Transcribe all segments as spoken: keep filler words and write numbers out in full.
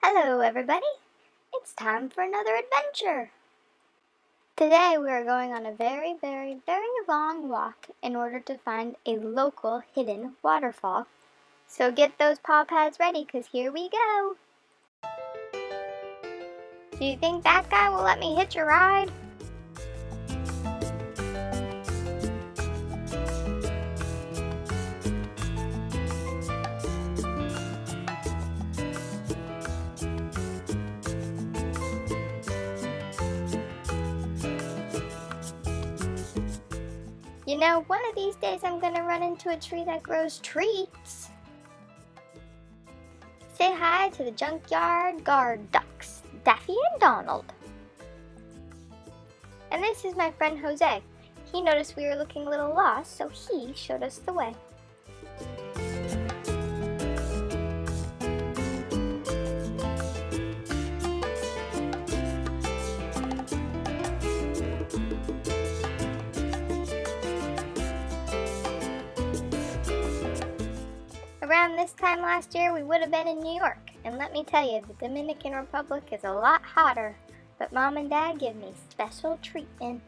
Hello everybody, it's time for another adventure! Today we are going on a very very very long walk in order to find a local hidden waterfall. So get those paw pads ready because here we go! Do you think that guy will let me hitch a ride? You know, one of these days I'm gonna run into a tree that grows treats. Say hi to the junkyard guard ducks, Daffy and Donald. And this is my friend Jose. He noticed we were looking a little lost, so he showed us the way. Around this time last year, we would have been in New York, and let me tell you, the Dominican Republic is a lot hotter, but Mom and Dad give me special treatment.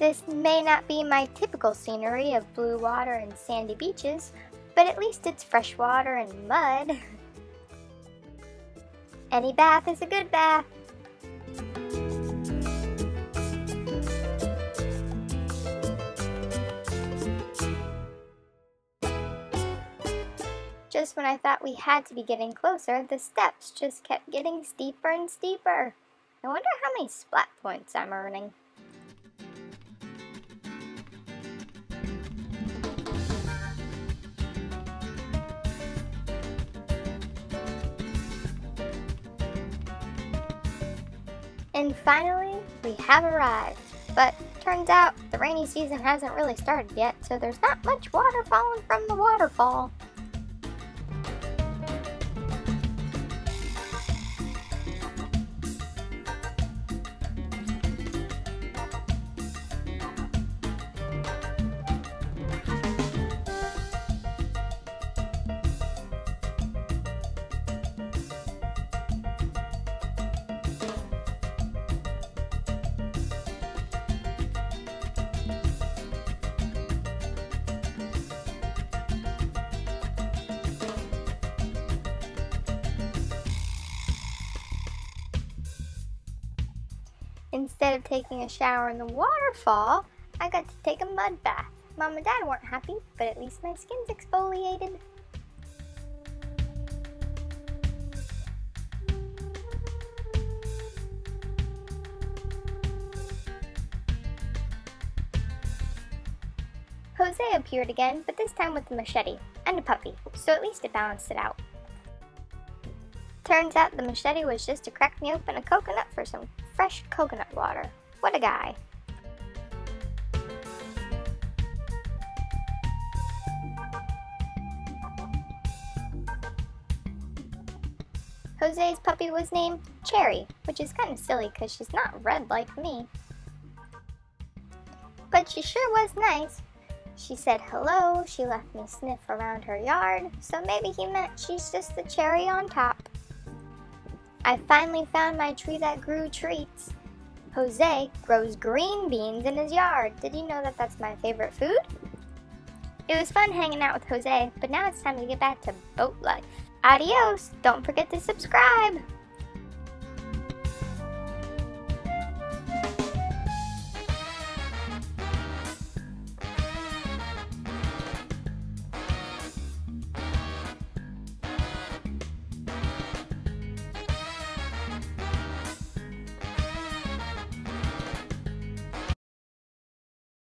This may not be my typical scenery of blue water and sandy beaches, but at least it's fresh water and mud. Any bath is a good bath. Just when I thought we had to be getting closer, the steps just kept getting steeper and steeper. I wonder how many splat points I'm earning. And finally, we have arrived. But turns out the rainy season hasn't really started yet, so there's not much water falling from the waterfall. Instead of taking a shower in the waterfall, I got to take a mud bath. Mom and Dad weren't happy, but at least my skin's exfoliated. Jose appeared again, but this time with a machete and a puppy, so at least it balanced it out. Turns out the machete was just to crack me open a coconut for some fresh coconut water. What a guy. Jose's puppy was named Cherry, which is kind of silly because she's not red like me. But she sure was nice. She said hello, she left me sniff around her yard, so maybe he meant she's just the cherry on top. I finally found my tree that grew treats. Jose grows green beans in his yard. Did you know that that's my favorite food? It was fun hanging out with Jose, but now it's time to get back to boat life. Adios! Don't forget to subscribe!